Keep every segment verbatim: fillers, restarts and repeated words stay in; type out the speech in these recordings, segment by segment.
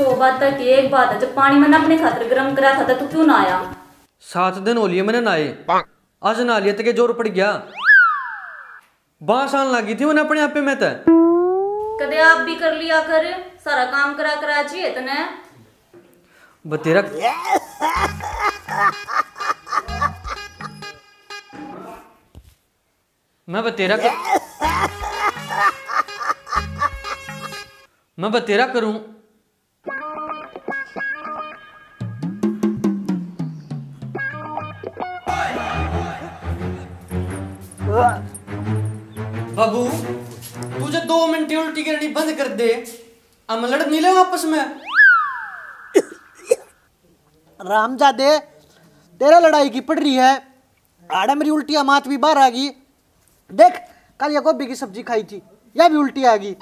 सौ बात की एक बात है, जब पानी मैंने अपने खातर गर्म करा था तो क्यों ना आया? सात दिन हो लिए मैंने नहाए, आज नहा लिया तो जोर पड़ गया, बांस आने लगी थी मैंने अपने आप पे। मैं कदे आप भी कर लिया कर, सारा काम करा करा चाहिए तने बतेरा। मैं बतेरा कर... मैं बतेरा करूं बाबू, तुझे दो मिनट उल्टी करनी बंद कर दे, हम लड़ नहीं ले आपस में। रामजादे, तेरा लड़ाई की पड़ रही है, आड़ा मेरी उल्टियां मात भी बाहर आ गई। देख कल ये गोभी की सब्जी खाई थी, यह भी उल्टी आ गई।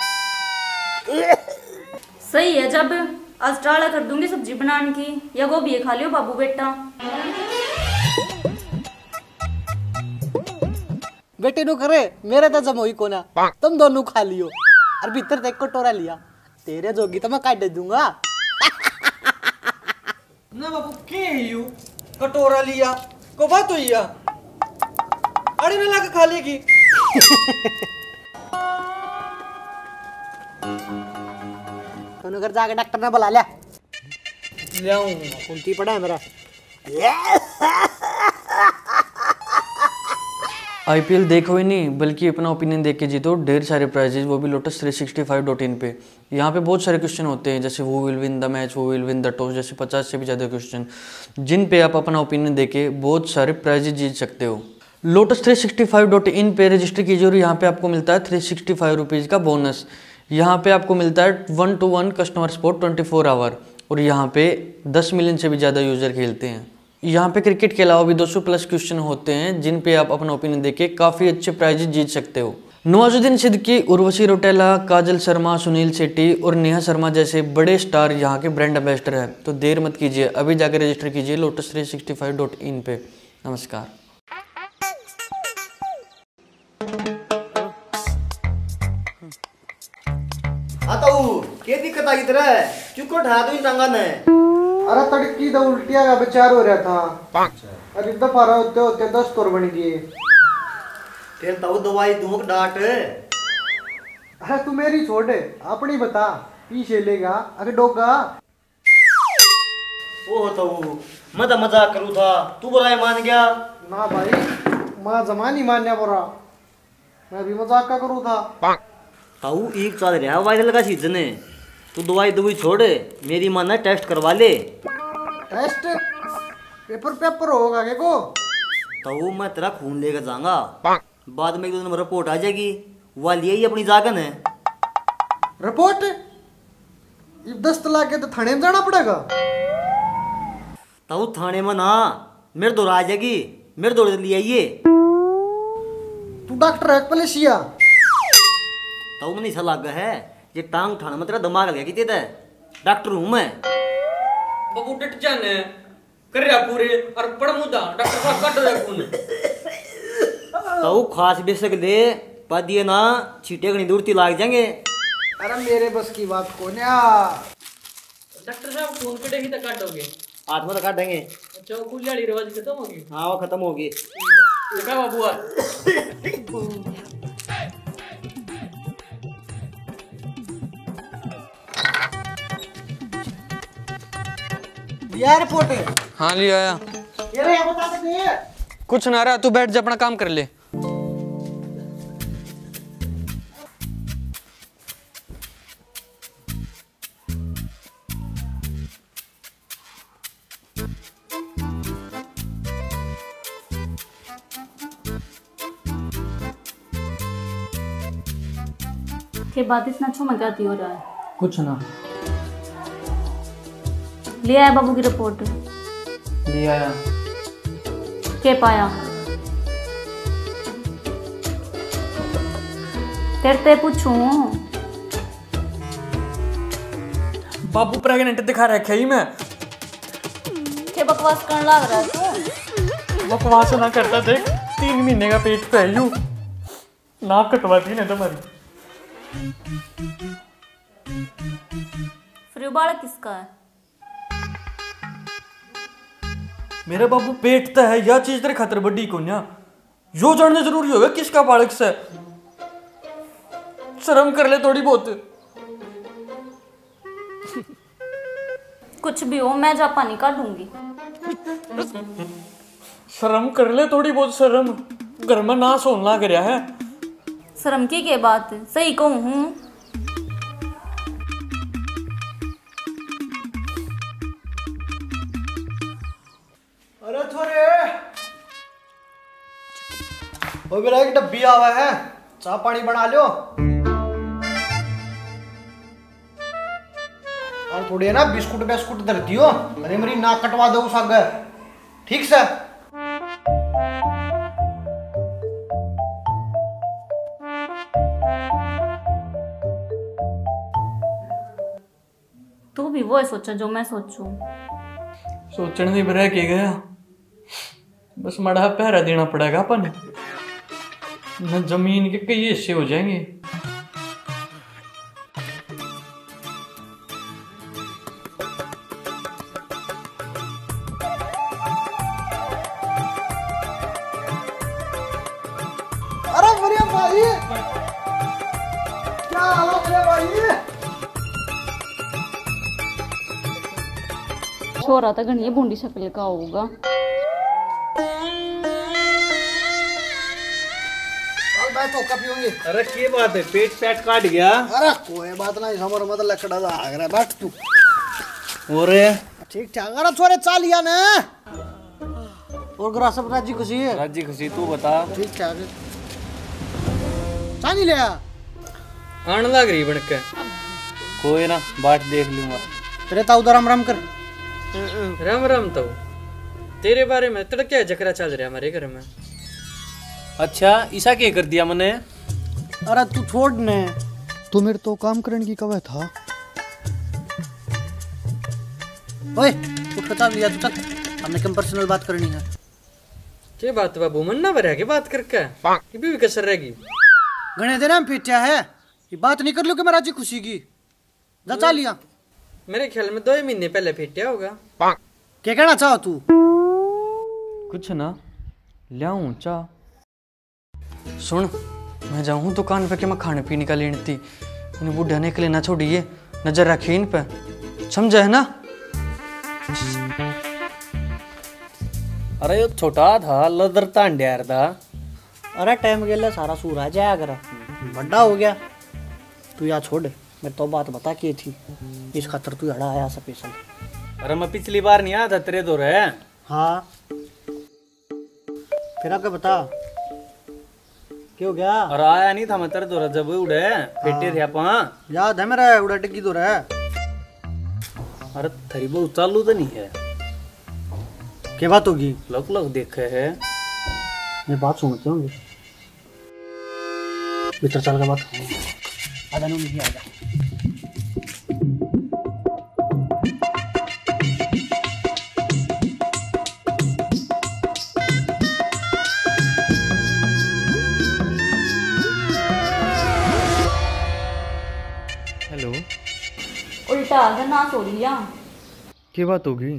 सही है, जब आज टाला कर दूंगी सब्जी बनाने की, या गोभी खा लियो बाबू बेटा। बेटे नु करे मेरा तो जमोई कोना, तुम दोनों खा लियो और भीतर तक कटोरा लिया, तेरे जोगी तो मैं काट दूंगा। ना बाबू के हियो कटोरा लिया को बात होइया, अरे ना लगा खा लेगी। दोनों घर जाके डॉक्टर ने बुला लिया लाऊं, कुंती पड़ा है मेरा। आई पी एल देखो ही नहीं बल्कि अपना ओपिनियन देख के जीतो ढेर सारे प्राइजेज, वो भी Lotus three sixty five dot in पे। यहाँ पे बहुत सारे क्वेश्चन होते हैं, जैसे वो विल विन द मैच, वो विल विन द टॉस, जैसे पचास से भी ज़्यादा क्वेश्चन, जिन पे आप अपना ओपिनियन देके बहुत सारे प्राइजेज जीत सकते हो। Lotus three sixty five dot in पे रजिस्टर कीजिए और यहाँ पर आपको मिलता है थ्री सिक्सटी फाइव रुपीज़ का बोनस। यहाँ पर आपको मिलता है one to one customer support twenty four hour, और यहाँ पर दस मिलियन से भी ज़्यादा यूज़र खेलते हैं। यहाँ पे क्रिकेट के अलावा भी दो सौ प्लस क्वेश्चन होते हैं, जिन पे आप अपना ओपिनियन देके काफ़ी अच्छे प्राइजेस जीत सकते हो। नवाजुद्दीन सिद्दीकी, उर्वशी रौटेला, काजल शर्मा, सुनील सेट्टी और नेहा शर्मा जैसे बड़े स्टार यहाँ के ब्रांड एम्बेसडर हैं। तो देर मत कीजिए, अभी जाकर रजिस्टर कीजिए Lotus three sixty five dot in पे। नमस्कार। क्या दिक्कत आई तेरा? क्यों ठा दो टंगा ने? अरे तड़की तो उल्टिया का विचार हो रहा था, अरे दफा होते होते दस तोर बन गए। फिर तो दवाई दूंगा डांट। अरे तू मेरी छोड़, अपनी बता, पीछे लेगा अगर डोगा। ओह तो मैं तो मजाक करूँ था, तू बुराई मान गया। ना भाई, मैं जमानी मानना बुरा, मैं भी मजाक का करूँ था। ताऊ एक चल रहा वायरल का सीजन है, तू दवाई दवाई छोड़, मेरी माना टेस्ट करवा ले। टेस्ट? पेपर पेपर होगा क्या को? तो मैं तेरा खून लेकर जाऊंगा, बाद में एक दो दिन रिपोर्ट आ जाएगी, वह लिए ही अपनी जागन है। रिपोर्ट? दस लाख के तो थाने में जाना पड़ेगा। तो थाने में ना, मेरे दौर आ जाएगी, मेरे दौर लिए आइए। तू डॉक्टर है पलेशिया? तो मैंने ऐसा लगा है ये टांग उठाना मत, तेरा दिमाग लगा कि डॉक्टर हूं मैं। बाबू डट जाने कर रहा पूरे और पड़मुदा डॉक्टर का कट रहा खून। तो खास बेशक दे पादिए ना, छीटे घनी दूर ती लाग जाएंगे। अरे मेरे बस की बात कौन है? डॉक्टर साहब खून कटे ही तो काटोगे? हाथ में तो काटेंगे। अच्छा वो खुली वाली रिवाज खत्म होगी? हाँ वो खत्म होगी। देखा बाबू यार पोटे। हाँ लिया आया। बता सकते हैं कुछ ना रहा, तू बैठ जा अपना काम कर ले। ये बात इतना छो मगाती हो रहा है? कुछ ना, ले आया बाबू की रिपोर्ट। ले आया। क्या पाया? तेरे ते पूछूं बाबू प्रेग्नेंट दिखा रखे ही मैं। क्या बकवास करने लग रहा है? बकवास ना करता, देख तीन महीने का पेट पे है, नाक कटवाती नहीं तुम्हारी। रिबाल किसका है? मेरा बाबू पेट तो है, यह चीज तेरे खातर बड़ी कौन है, यो जानना जरूरी होगा किसका बालक से। शर्म कर ले थोड़ी बहुत। कुछ भी हो मैं जापा निकाल दूंगी। शर्म कर ले थोड़ी बहुत। शर्म घर में ना सोना करया है। शर्म की क्या बात, सही कहूं हूं। अरे थोड़े वो मेरा एक डब्बी आवा है, चाह पानी बना लो। और थोड़े ना बिस्कुट बिस्कुट धरती हो, अरे मेरी नाक कटवा दो सागर, ठीक से। तू भी वो सोचा जो मैं सोचूं। सोचने से बड़ा के गया, बस मड़ा पहरा देना पड़ेगा अपन, न जमीन के कई हिस्से हो जाएंगे। छोरा तो घनी बूंदी शक्ल का होगा। अरे क्या बात है, पेट पेट काट गया? अरे कोई बात नहीं, समर मत लकड़ा दा आ रहा बैठ तू। और ठीक ठाक। अरे छोरे चालिया ना। और घर सब राजी खुशी है? राजी खुशी, तू बता ठीक ठाक। चाली ले आन लग रही बन के। कोई ना बाट देख लूंगा। तेरे ताऊ दा राम राम कर। राम राम। तो तेरे बारे में तड़क क्या जकरा चल रहा है हमारे घर में? अच्छा ईसा क्या कर दिया मैंने? अरे तू छोड़ ने, तू मेरे तो काम करने की कब था। ओए उठ बता लिया तू तक, हमने कम पर्सनल बात करनी है। क्या बात बाबू, मन ना भरा के बात करके ये भी कसर रहेगी। गणे देना पीटा है, ये बात नहीं कर लू कि मैं राजी खुशी की जा चालिया। मेरे ख्याल में दो ही महीने पहले फेटिया होगा। क्या कहना चाहो तू? कुछ ना लियाऊं चाह। सुन मैं जाऊं दुकान पे कि मैं खाने पीने का लेनी थी, इन बूढ़ा ने के ना छोड़िए, नजर रखिए इन पे, समझा है ना। अरे ये छोटा था लदरता अंड्यार था। अरे टाइम गेला सारा सूर आ जाया कर, बड़ा हो गया तू, यहाँ छोड़। मैं तो बात बता की थी, इस खातर तू हड़ा आया स्पेशल। अरे मैं पिछली बार नहीं आया था तेरे दो रहे। हाँ फिर आके बता क्यों गया? अरे आया नहीं था मैं तेरे दो रहे जब उड़े फेटे थे अपन, याद है मेरा उड़ा टिक्की दो रहे। अरे थरी वो चालू तो नहीं है, क्या बात होगी? लोग लोग देखे है ये बात सुनते होंगे। मित्र चाल का बात आधा नहीं आया। उल्टा आगे ना सो लिया। क्या बात होगी?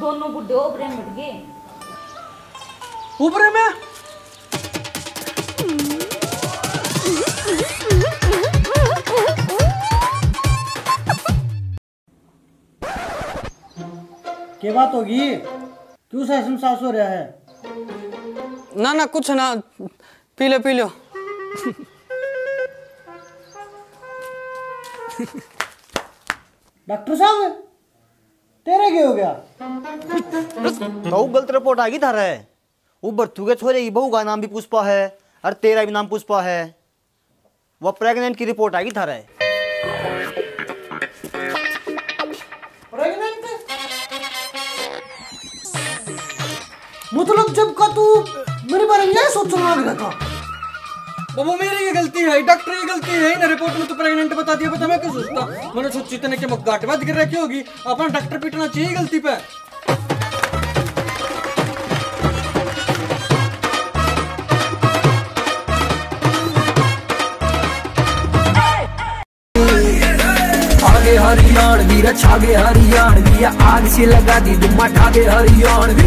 दोनों बुढ़े ओबरे मिट गए। ओबरे में? क्या बात होगी? क्यों सासम सास हो रहा है? ना ना कुछ ना, पी लो पी लो। डॉक्टर साहब तेरे क्या हो गया? तो गलत रिपोर्ट आ गई था रे। वो बर्थू के छोरे की बहू का नाम भी पुष्पा है और तेरा भी नाम पुष्पा है, वो प्रेग्नेंट की रिपोर्ट आ गई था रे। प्रेग्नेंट मतलब जब का तू मेरे बारे में यह सोच रहा था? वो मेरी की गलती है, डॉक्टर की गलती है ना, रिपोर्ट में तो प्रेग्नेंट बता दिया। पता मैं क्या सोचता, मैंने सोच इतने के मगाट बात कर रखी होगी, अपना डॉक्टर पीटना चाहिए गलती पे। गे हरियाणवी, रछा गे हरियाणवी, आग से लगा दी दुम उठा गे हरियाणवी।